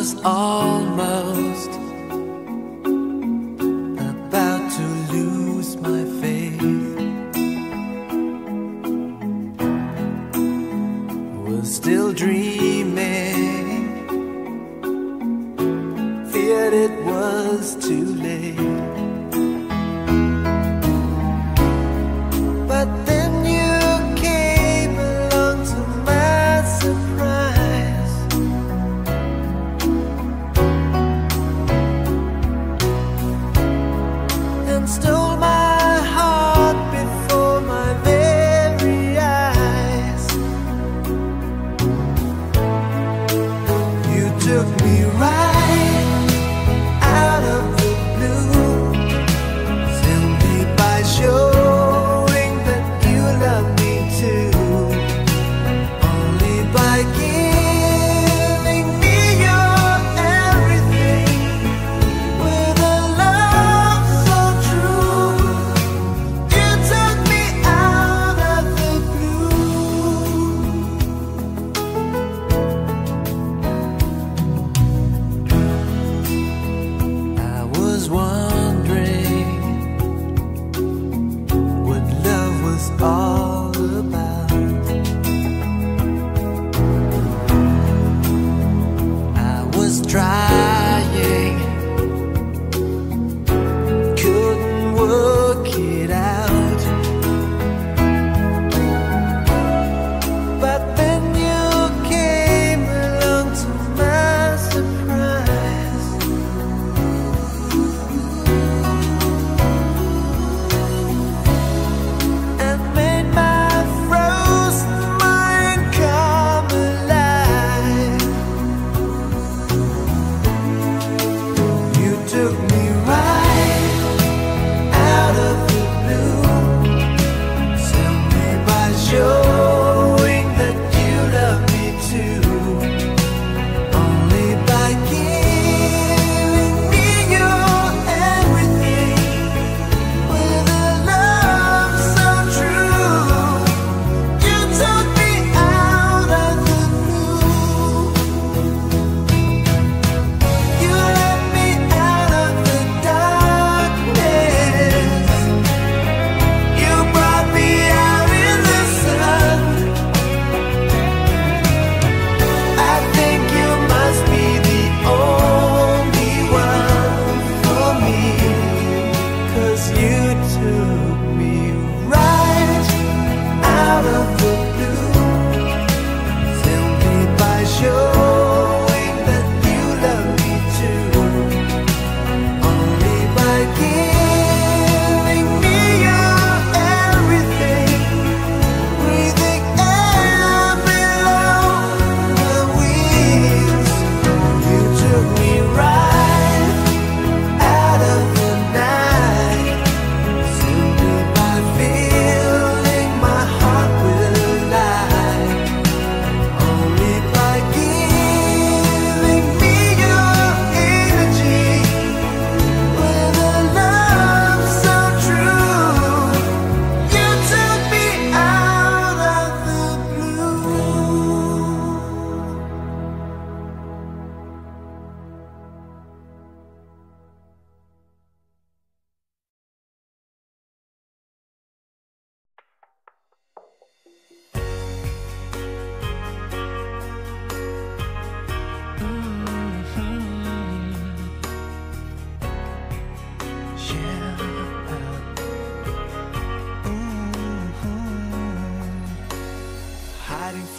was almost about to lose my faith. Was still dreaming, feared it was too late. But then you came along to my surprise. And stole my heart before my very eyes. You took me right out of the blue, simply by show. Wondering what love was all about. I was trying, couldn't work it out. But then you came along to my surprise.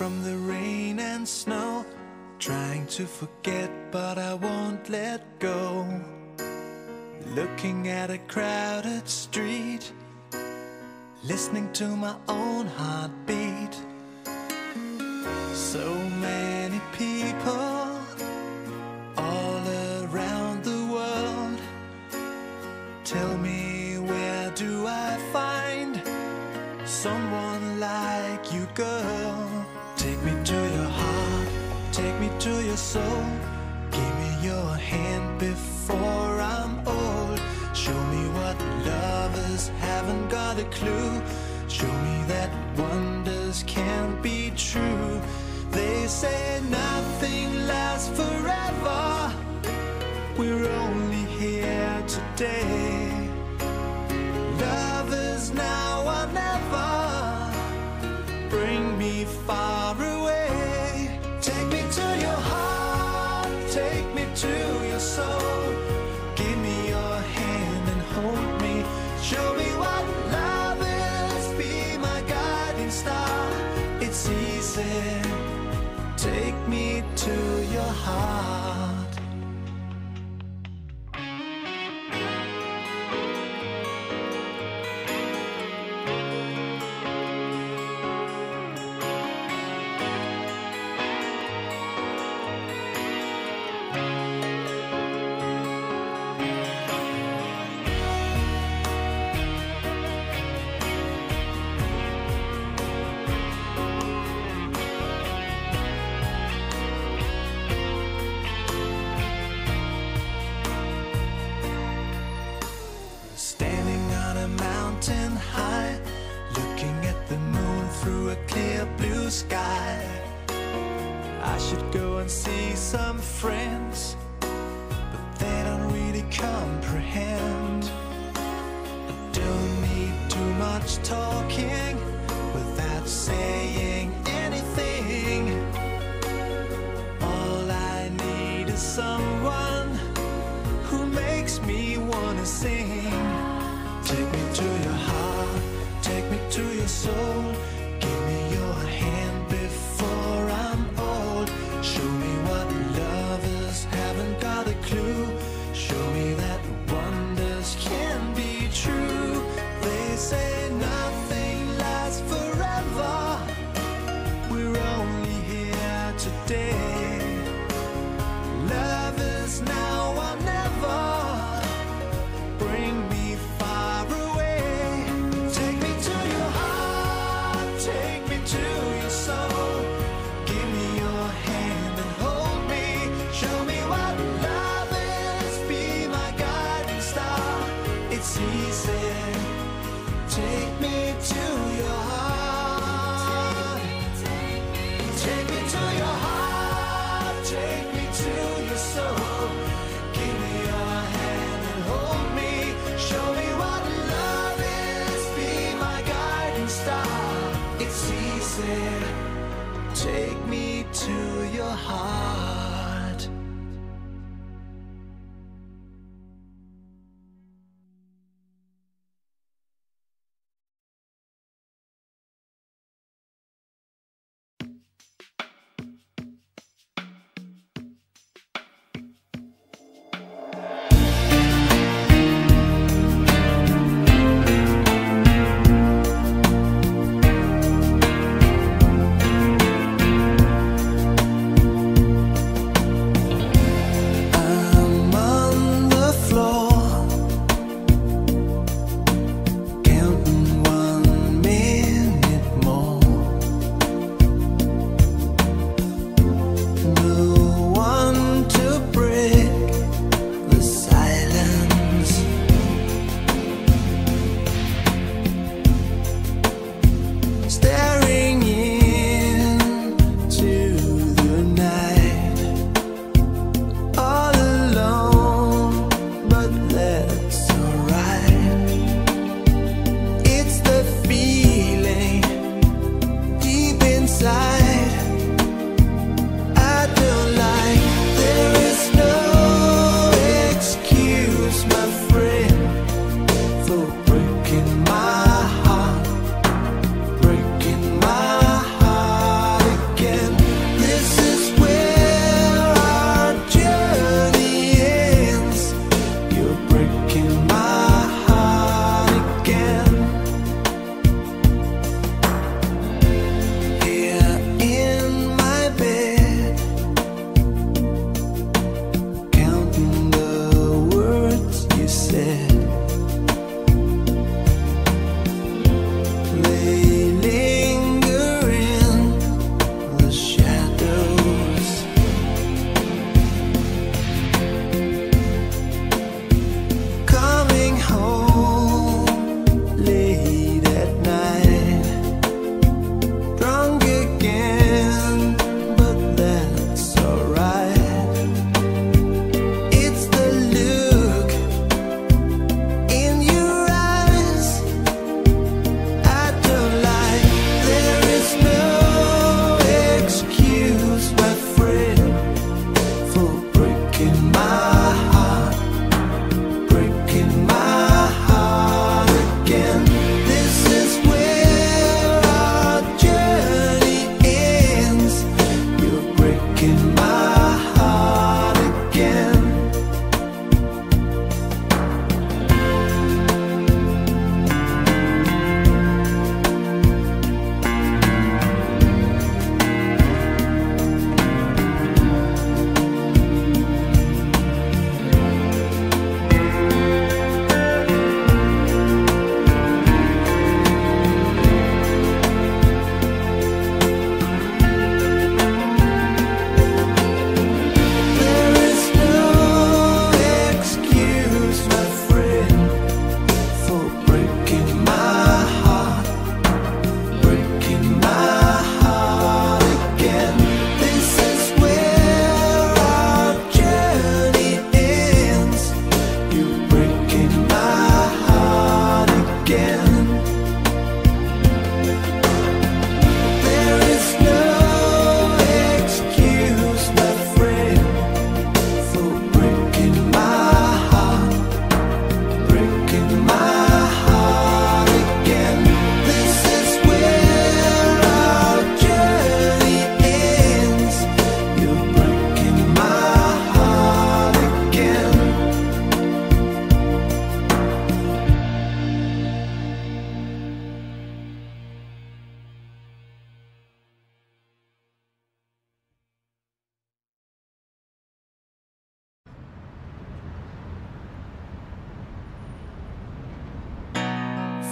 From the rain and snow, trying to forget, but I won't let go. Looking at a crowded street, listening to my own heartbeat. So many people all around the world. Tell me, where do I find someone like you, girl? Take me to your heart, take me to your soul. Give me your hand before I'm old. Show me what lovers haven't got a clue. Show me that wonders can't be true. They say nothing lasts forever. We're only here today. Love is now or never. Bring me far away. Take me to your heart. Take me to your soul. Give me your hand and hold me. Show me what love is. Be my guiding star. It's easy. Take me to your heart. Sky. I should go and see some friends, but they don't really comprehend. I don't need too much talking without saying anything. All I need is someone who makes me wanna sing. Take me to your heart, take me to your soul. Give me your hand before I'm old. Show me what lovers haven't got a clue. Show me that wonders can be true. They say nothing lasts forever. We're only here today. Love is now or never. Bring me far away. Take me to your heart. Take me to your soul. Give me your hand and hold me. Show me what love is. Be my guiding star. It's easy. Take me to your heart. Take me to your heart. Take me to your soul. Give me your hand and hold me. Show me what love is. Be my guiding star. It's easy. Take me to your heart.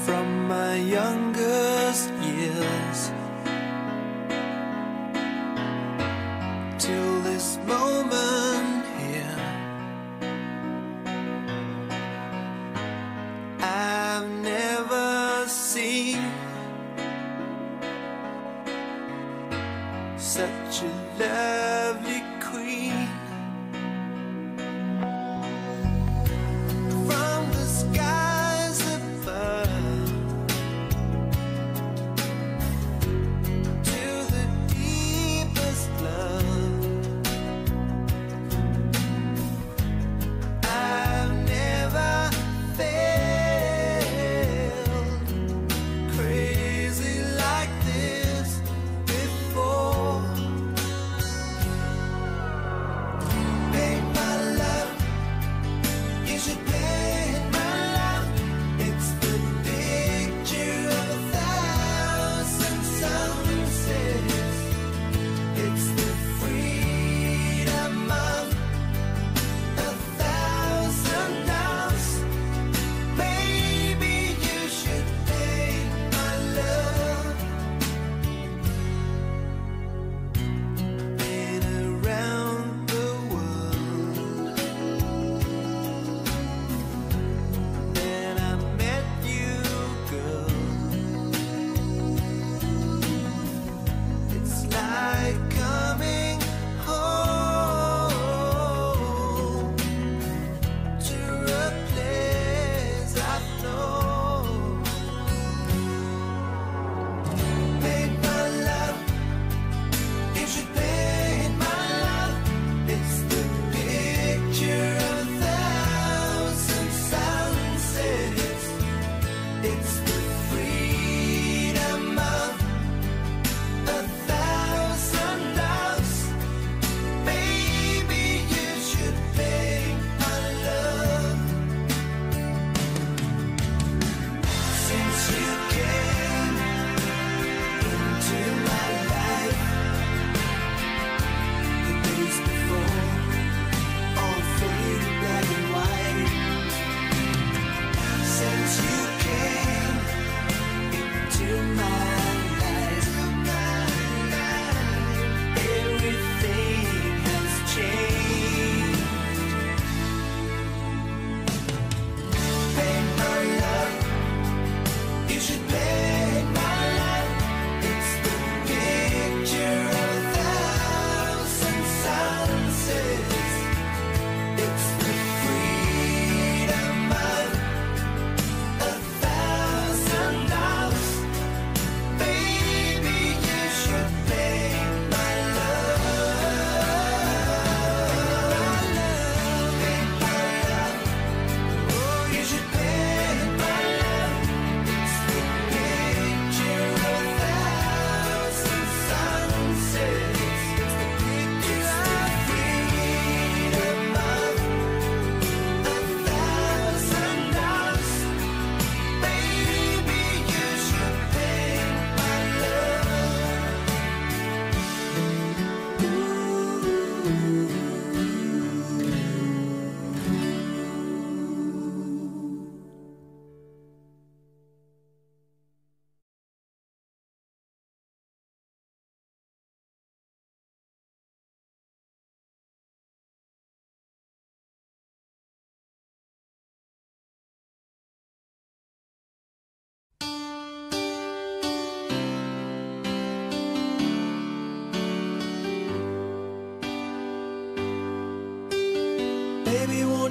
from my youngest years till this moment here. I've never seen such a lovely queen.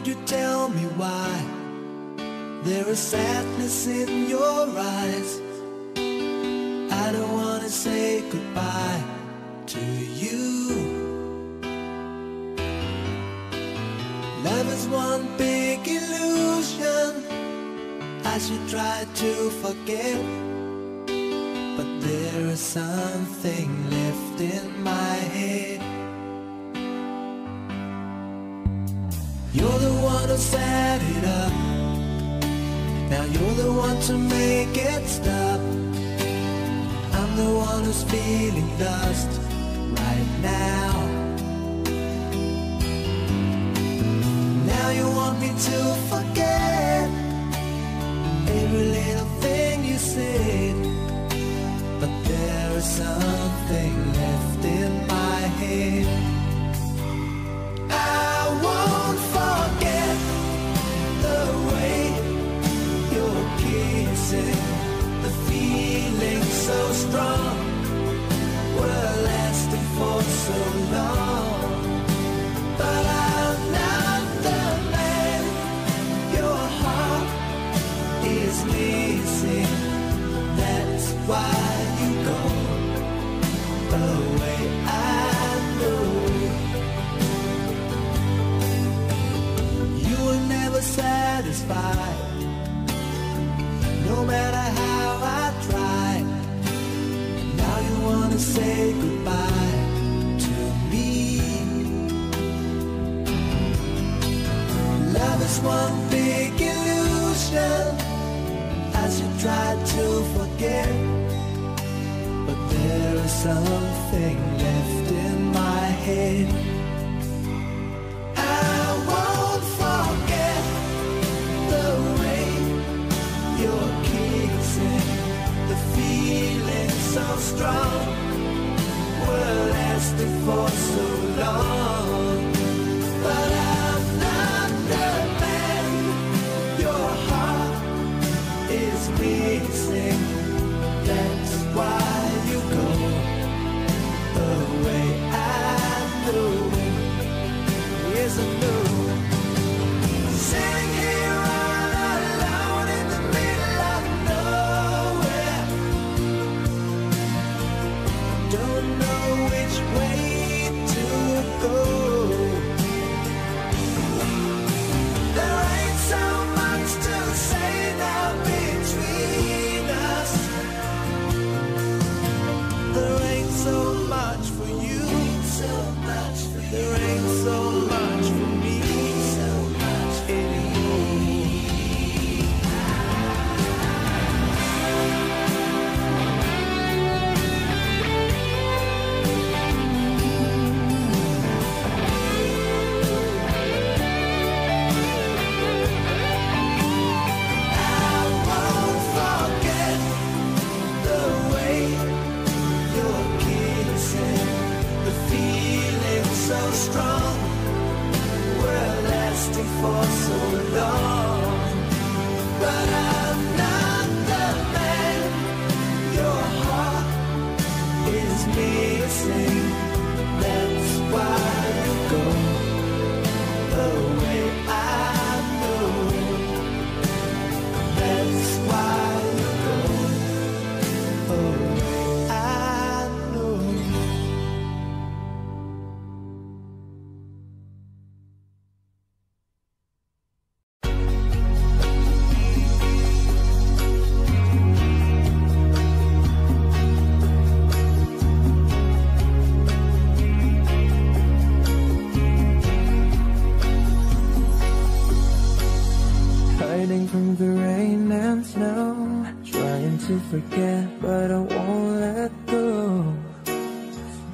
You tell me why there is sadness in your eyes. I don't want to say goodbye to you. Love is one big illusion. I should try to forget, but there is something left in my head. You're the one who set it up. Now you're the one to make it stop. I'm the one who's feeling lost right now. Now you want me to forget every little thing it, but there is something left in my head. I won't forget the way you're kissing, the feeling so strong, we're lasting for so long. But I'm not the man your heart is missing, that's why you go away. I know you were never satisfied, no matter how I tried. Now you wanna say goodbye to me. Love is one big illusion, as you try to forget, but there is something left in my head. I won't forget the rain, your kissing, the feeling so strong, we're lasting for so long. But I'm not the man your heart is missing, that's why you go away. I know, yes I know. Sitting here all alone in the middle of nowhere, don't know which way to go. There ain't so much to say now between us, there ain't so much for you, there ain't so much for me anymore. I won't forget the way you're kissing, the feeling so strong, we're lasting for so long. But I'm not the man your heart is missing, that's why you go away. I know, that's why you go away. I know. Hiding from the rain and snow, trying to forget, but I won't let go.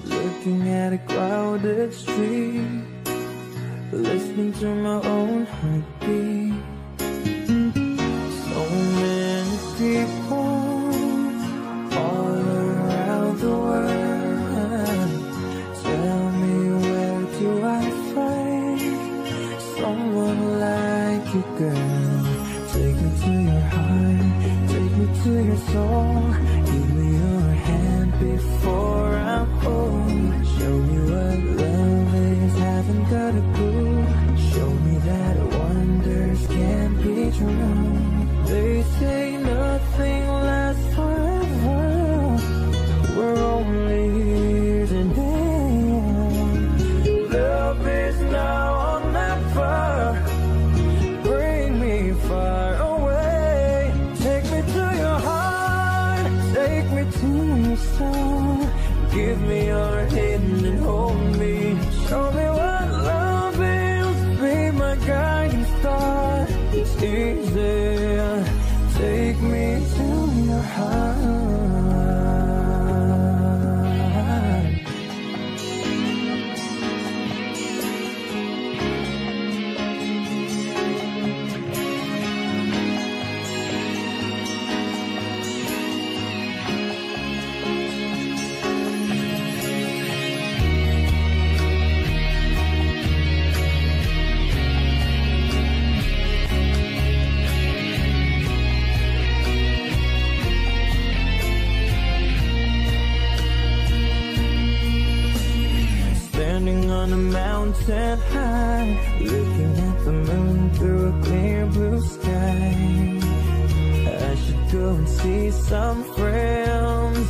Looking at a crowded street, listening to my own heartbeat. So many people all around the world, tell me where do I find someone like you, girl? Take me to your heart, take me to your soul, give me your hand before I'm old. Show me what love is, haven't got a clue, show me that wonders can be true. They say nothing lasts forever, we're only here today. Love is now or never, bring me far away. Take me to your heart, take me to your soul, give me your hand and hold me. Show me what love is, be my guiding star. It's easy, take me to your heart. on a mountain high, looking at the moon through a clear blue sky. I should go and see some friends,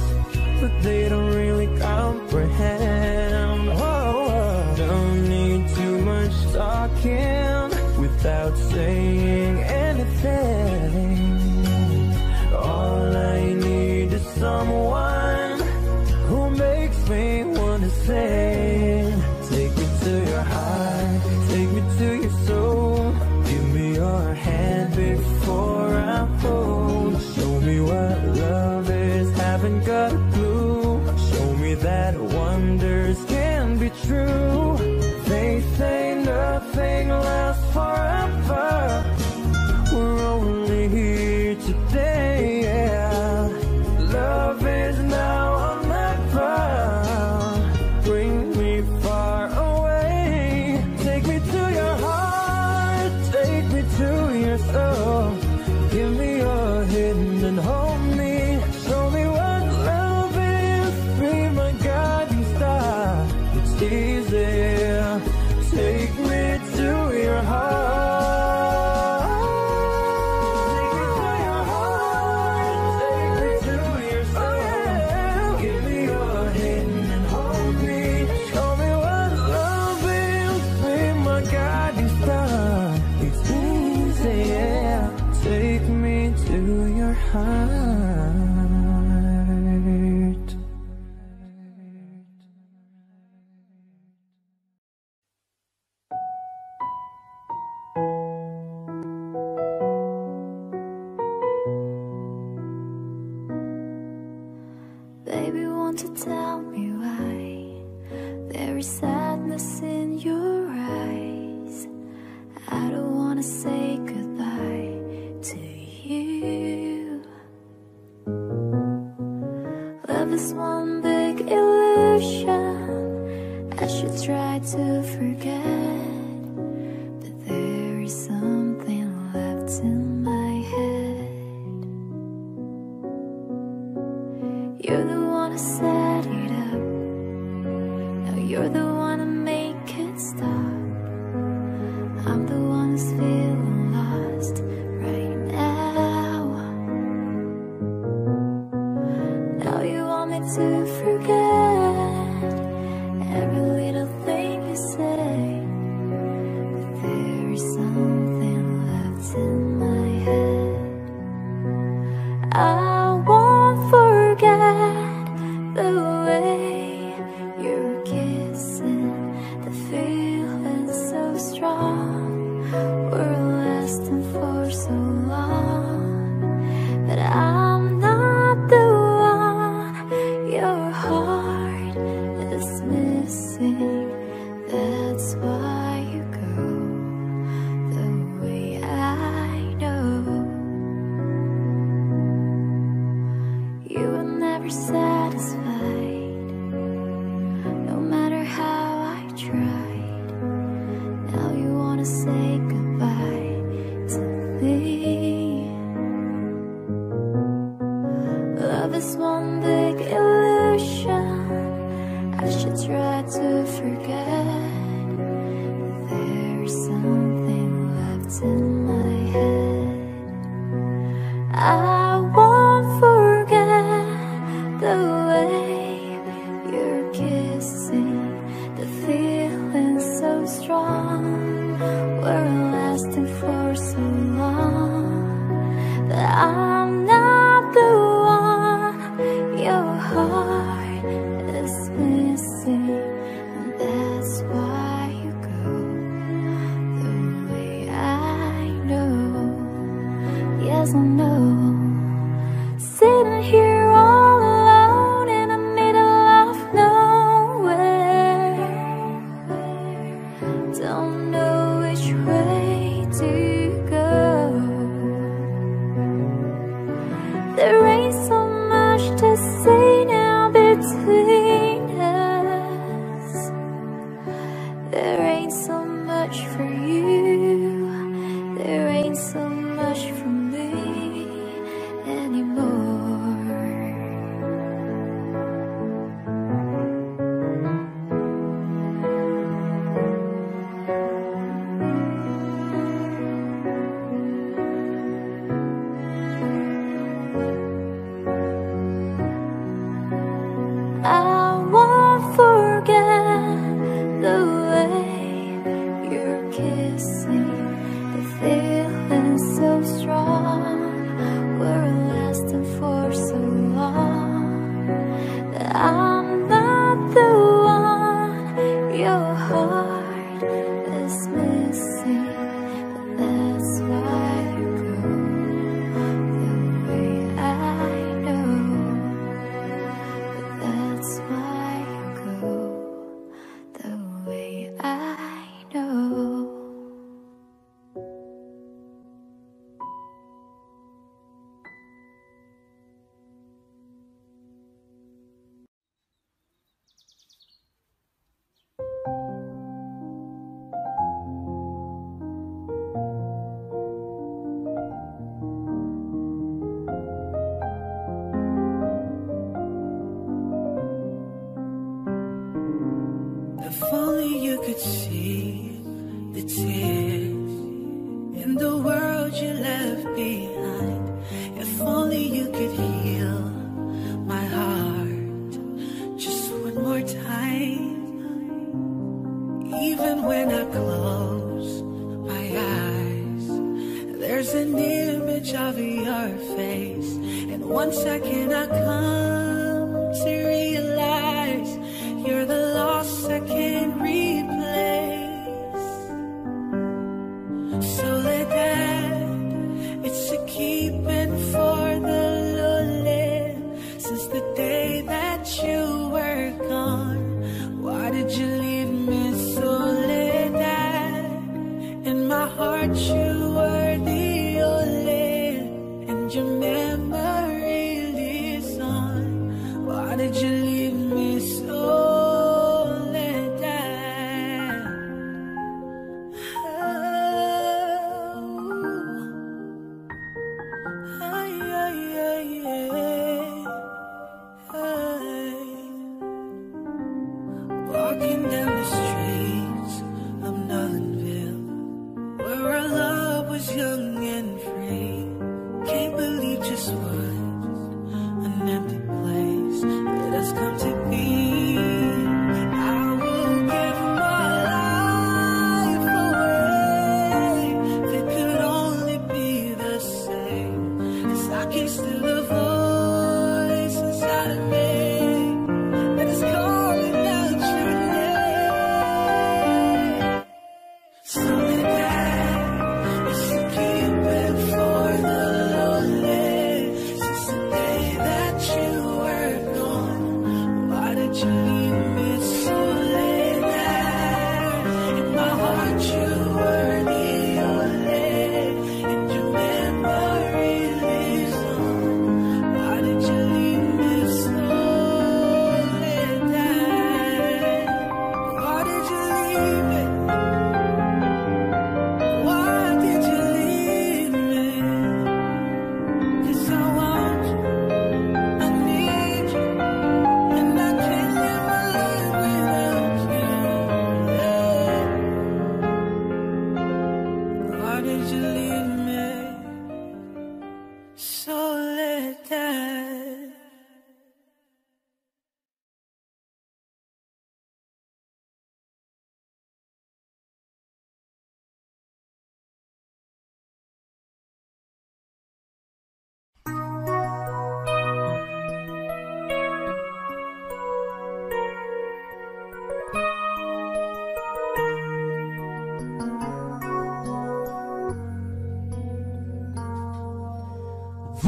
but they don't really comprehend. Oh, don't need too much talking without saying anything. All I need is someone who makes me want to sing. Take me to your heart, take me to your soul. Give me your hand before I fold. Show me what love is, haven't got a clue. Show me that wonders can be true. They say nothing lasts forever. We're only here today, yeah. Love is now or never.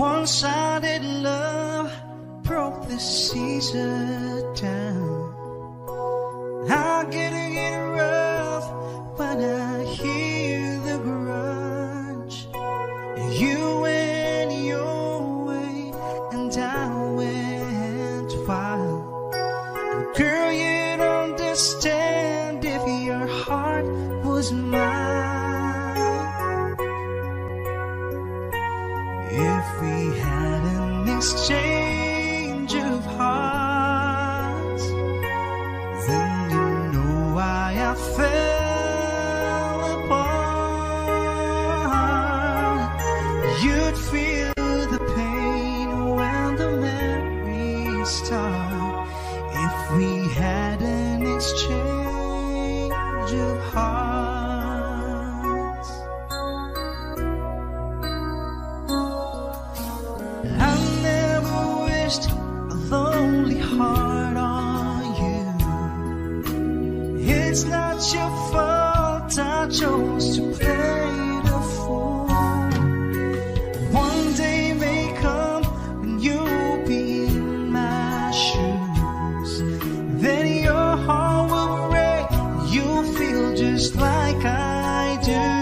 One-sided love broke the season down. I'm getting it rough when I hear the grudge. You went your way and I went wild. And girl, you'd understand if your heart was mine. Exchange of hearts, then you know why I fell apart. You'd feel the pain when the memories start. If we had an exchange of hearts. It's not not your fault. I chose to play the fool. One day may come when you'll be in my shoes. Then your heart will break. You'll feel just like I do. Yeah.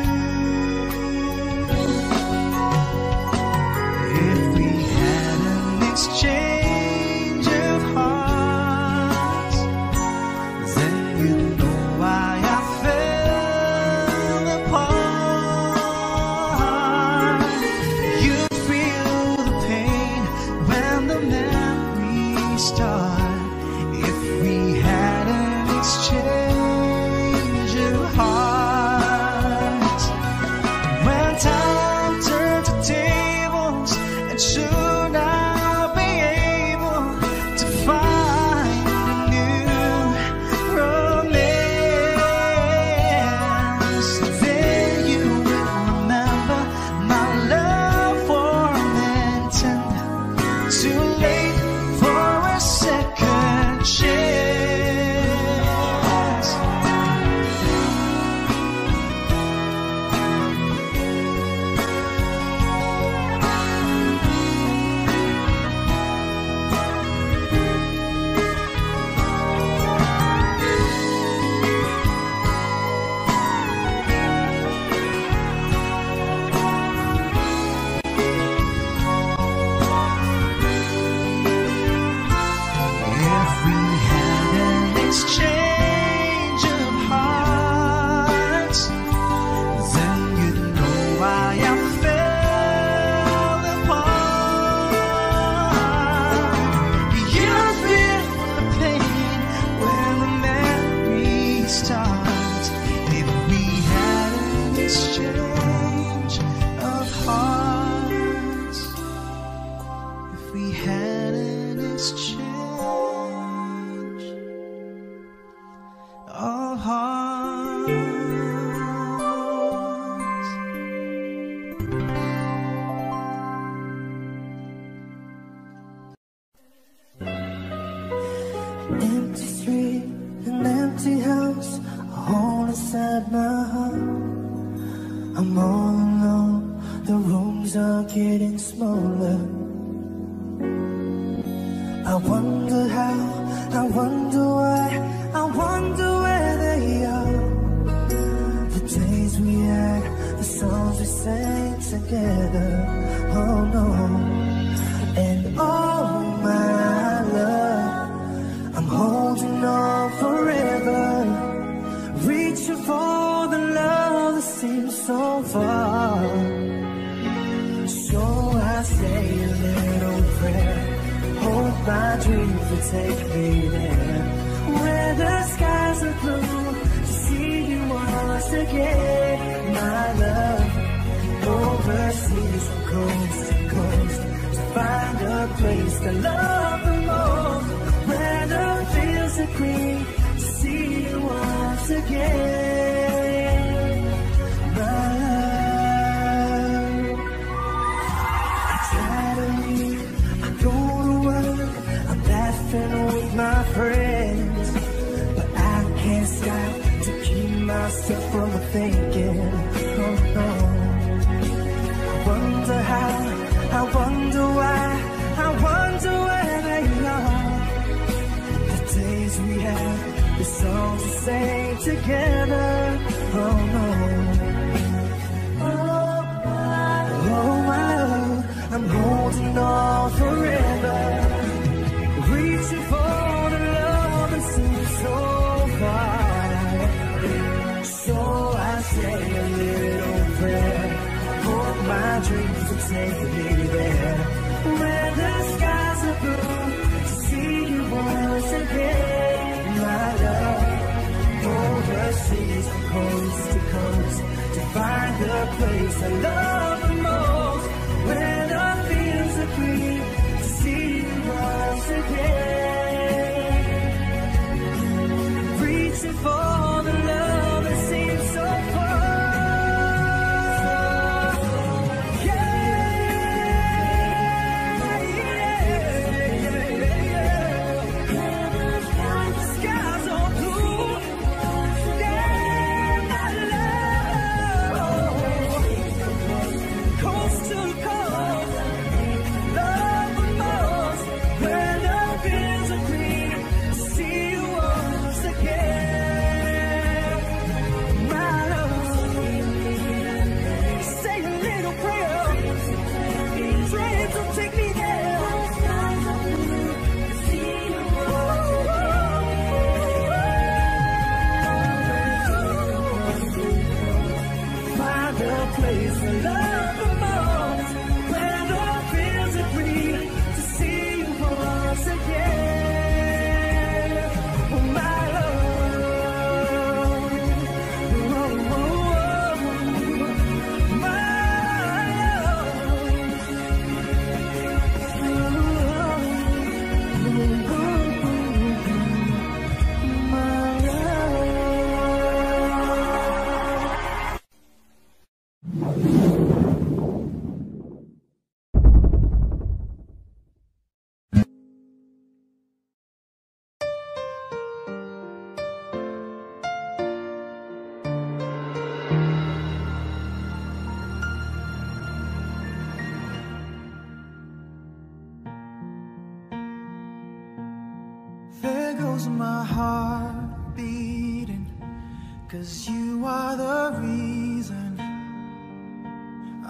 'Cause you are the reason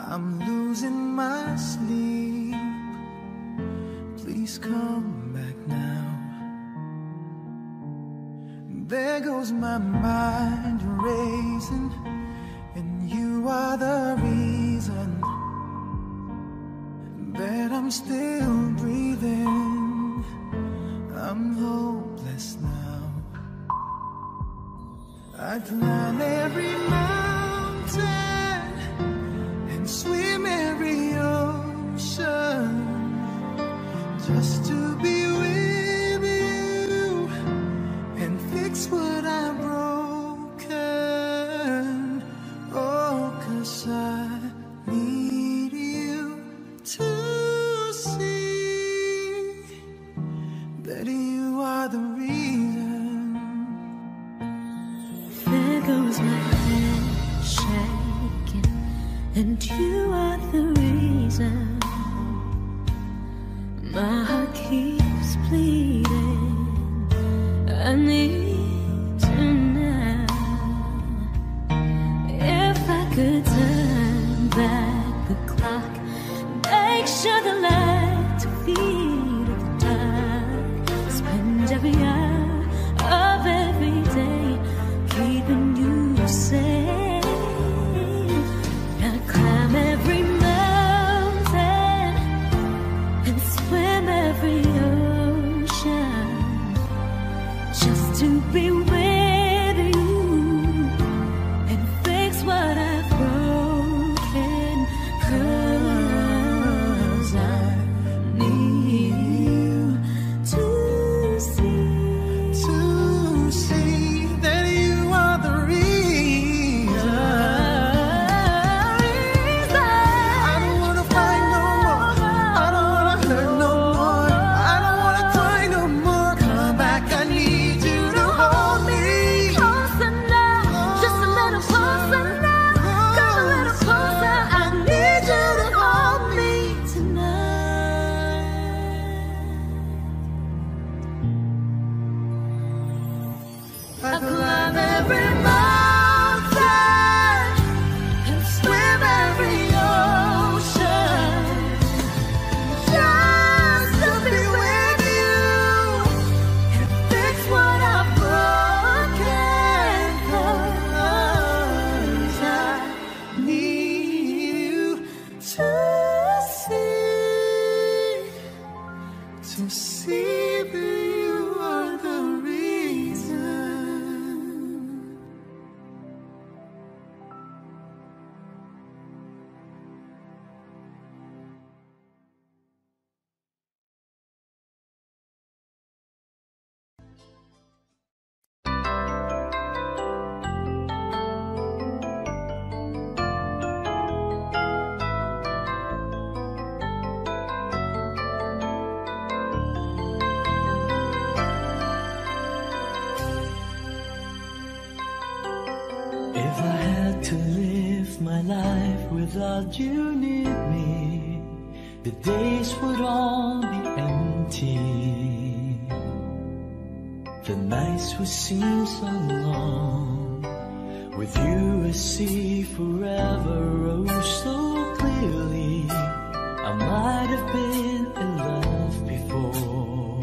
I'm losing my sleep. Please come back now. There goes my mind racing, and you are the reason that I'm still breathing. I'm hopeless now. I've climbed every mountain and swim every ocean just to be with you and fix what I've broken. Oh, 'cause I need you to see that you are the reason. There goes my head shaking, and you are the reason. My heart keeps bleeding. I need you now. If I could turn back the clock, make sure the light to feed the dark. Spend every hour of every day keeping you safe. I climb every mountain and swim every ocean just to be with you and fix what I've broken. 'Cause I need you to see that you are the reason. I don't wanna fight no more. I don't wanna hurt no more. I don't wanna cry no more. Come back, I need you to hold me. Closer now, just a little closer now. Come a little closer. I need you to hold me tonight. I climb every mountain and swim every ocean just to be with you and fix what I've broken. 'Cause I need you to see that you are the reason. If I had to live my life without you near me, the days would all be empty. The nights would seem so long. With you I see forever, oh so clearly. I might have been in love before,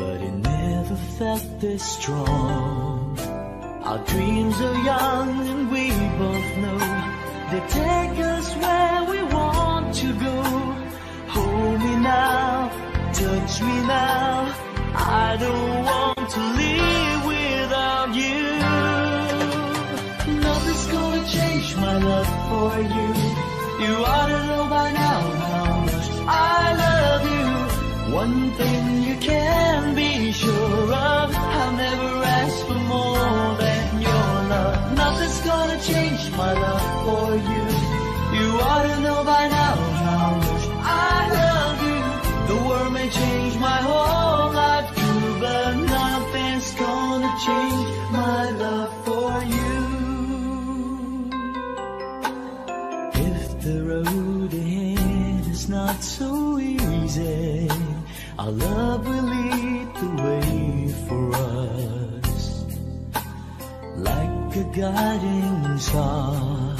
but it never felt this strong. Our dreams are young and we both know they take us where we want to go. Hold me now, touch me now. I don't want to live without you. Nothing's gonna change my love for you. You ought to know by now how much I love you. One thing you can be sure of, I'll never ask for more than love. Nothing's gonna change my love for you. You ought to know by now how much I love you. The world may change my whole life too, but nothing's gonna change my love for you. If the road ahead is not so easy, our love will lead the way for us. Like a guiding star,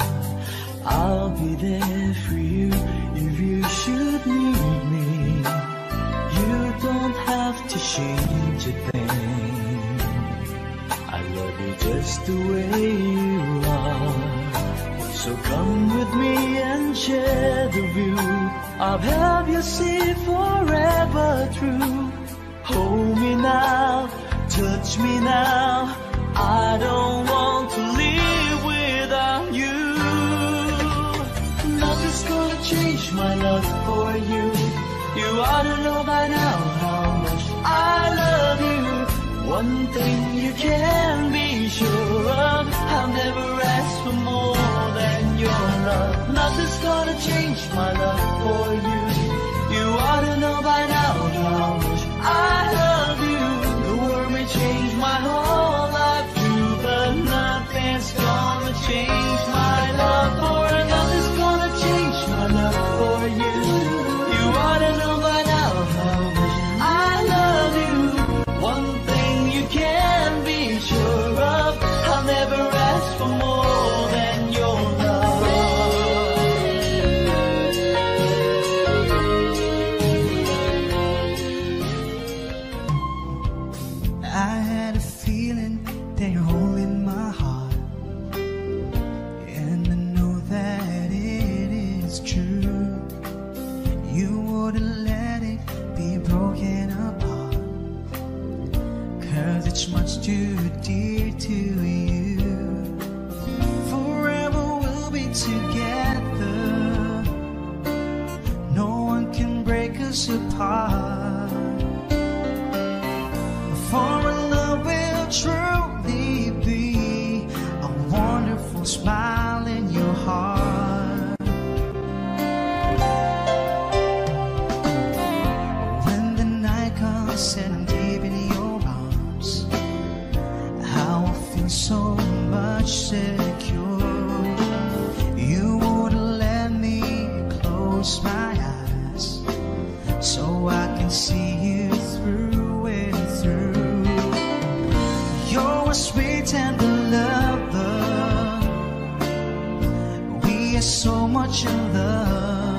I'll be there for you if you should need me. You don't have to change a thing. I love you just the way you are. So come with me and share the view. I'll help you see forever through. Hold me now, touch me now. I don't want to live without you. Nothing's gonna change my love for you. You ought to know by now how much I love you. One thing you can be sure of, I'll never ask for more than your love. Nothing's gonna change my love for you. You ought to know by now how much I love you. The world may change my whole life too, but nothing's gonna change my love for you. Nothing's gonna change my love for you. You ought to know by now how much I love you. One thing you can be sure of, I'll never ask for more than your love. Apart. Foreign love will truly be a wonderful smile in your heart. When the night comes and I'm deep in your arms, I will feel so much secure. You would let me close my eyes so I can see you through and through. You're a sweet tender lover. We are so much in love.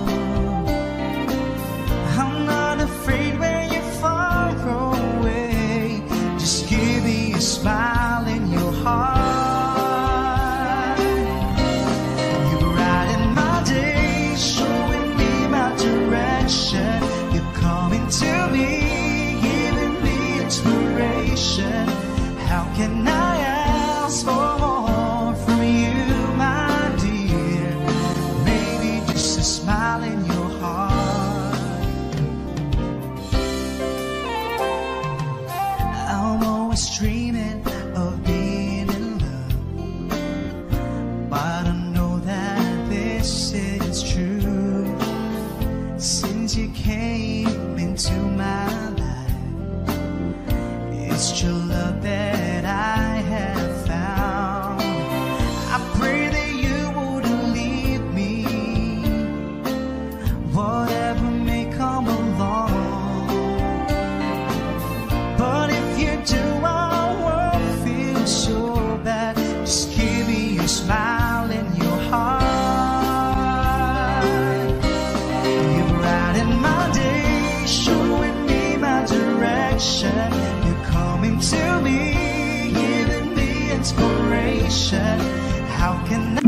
I'm not afraid when you're far away. Just give me a smile in your heart. How can I ask for more from you, my dear? Maybe just a smile in your heart. I'm always dreaming of being in love, but I know that this is true. Since you came into my life, it's your love that how can I?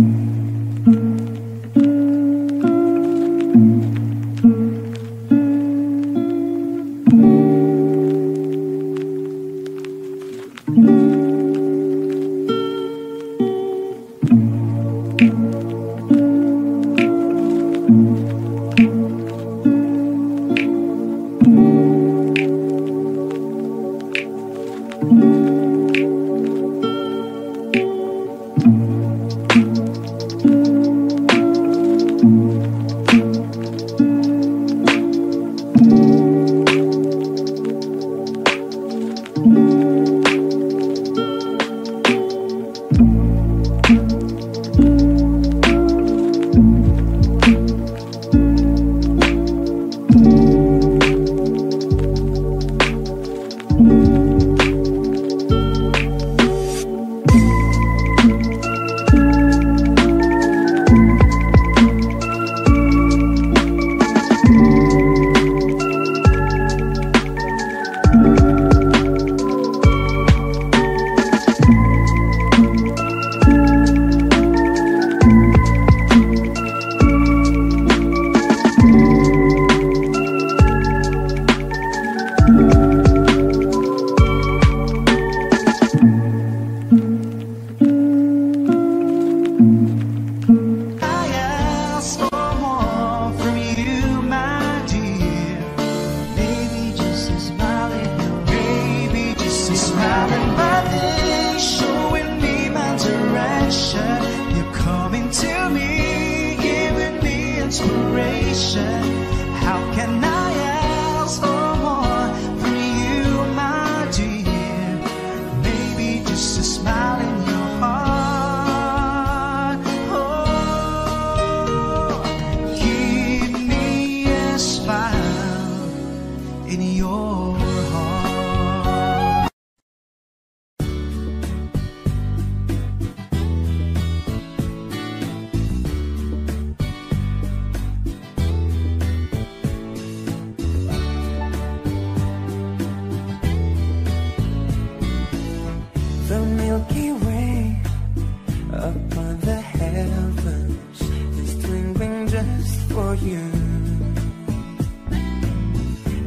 you.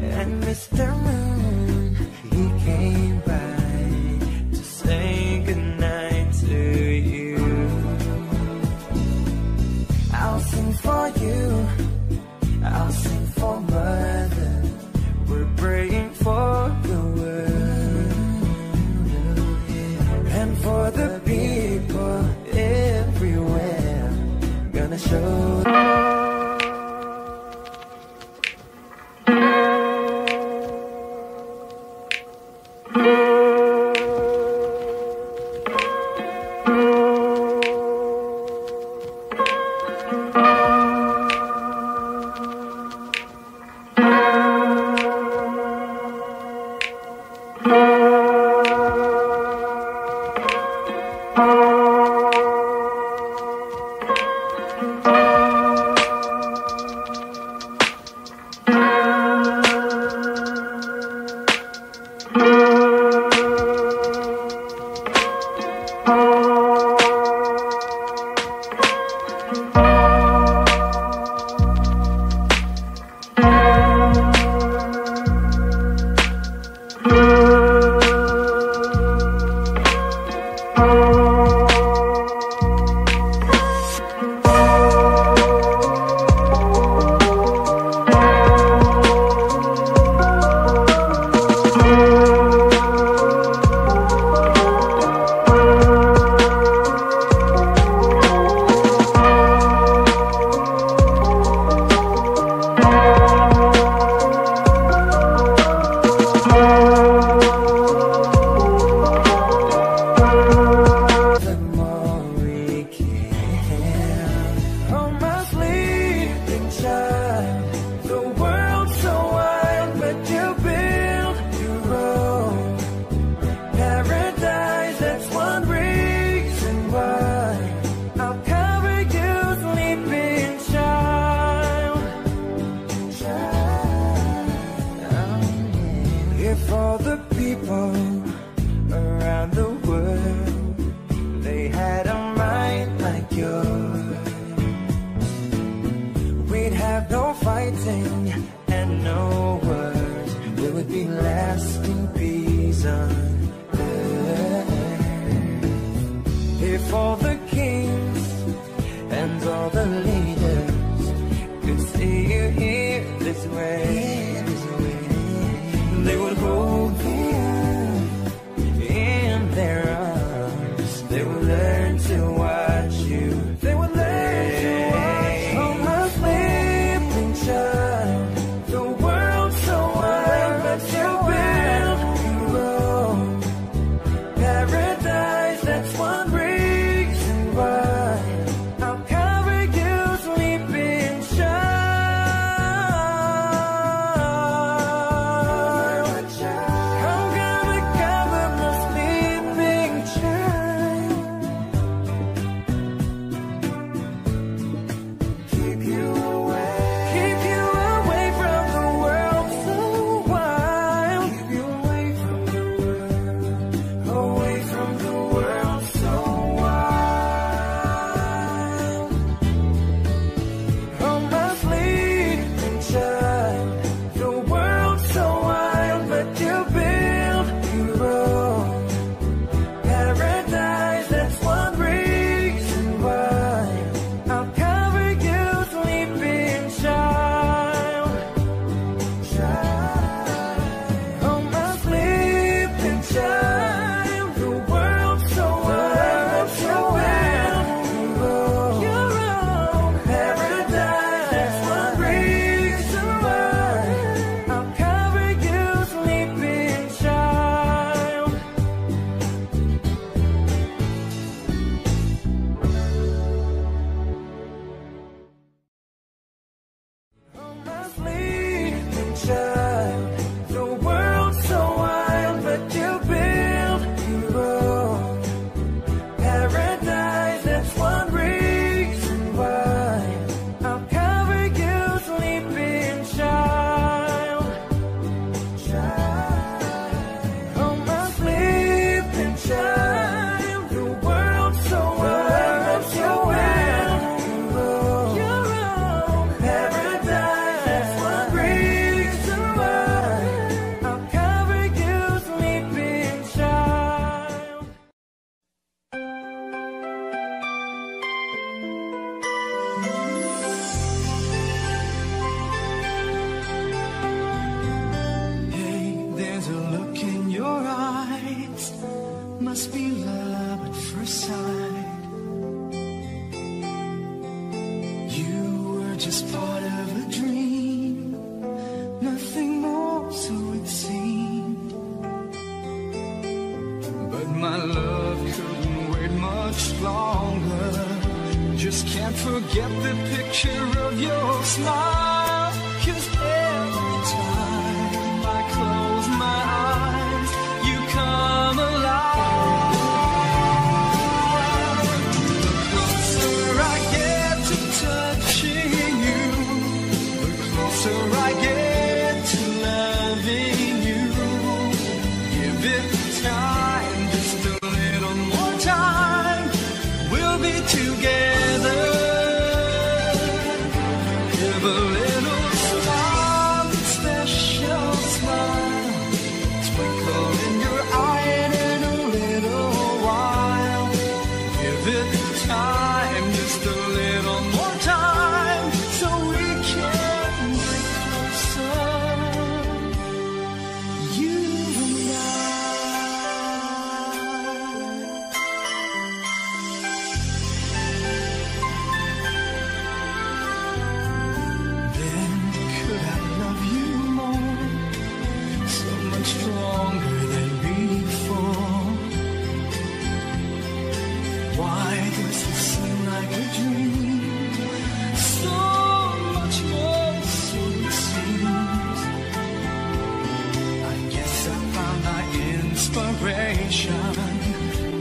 And Mr. Moon, he came by to say goodnight to you. I'll sing for you, I'll sing for mother. We're praying for the world and for the people everywhere. Gonna show them. side. You were just part of a dream, nothing more, so it seemed. But my love couldn't wait much longer. Just can't forget the picture of your smile. 'Cause every time I close my eyes, you come alive.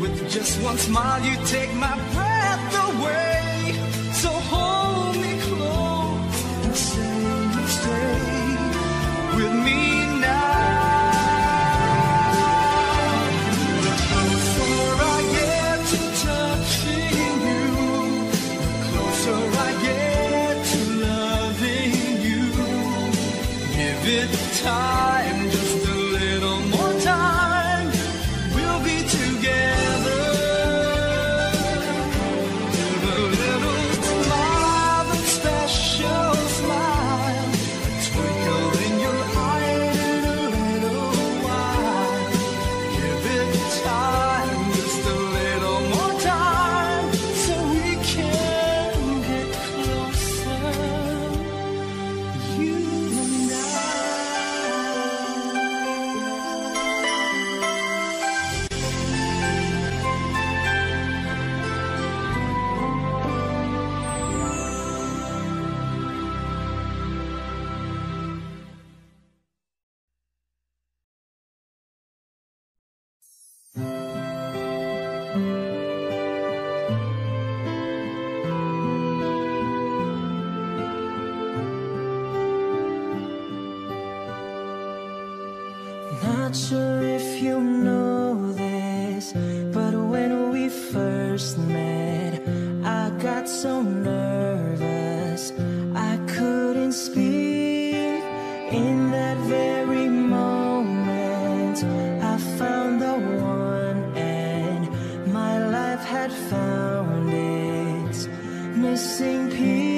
With just one smile, you take my breath away. So hold me close and say you stay with me now. The closer I get to touching you, the closer I get to loving you. Give it time, just a little more time. Not sure if you know this, but when we first met, I got so nervous I couldn't speak. In that very moment, I found the one, and my life had found its missing piece.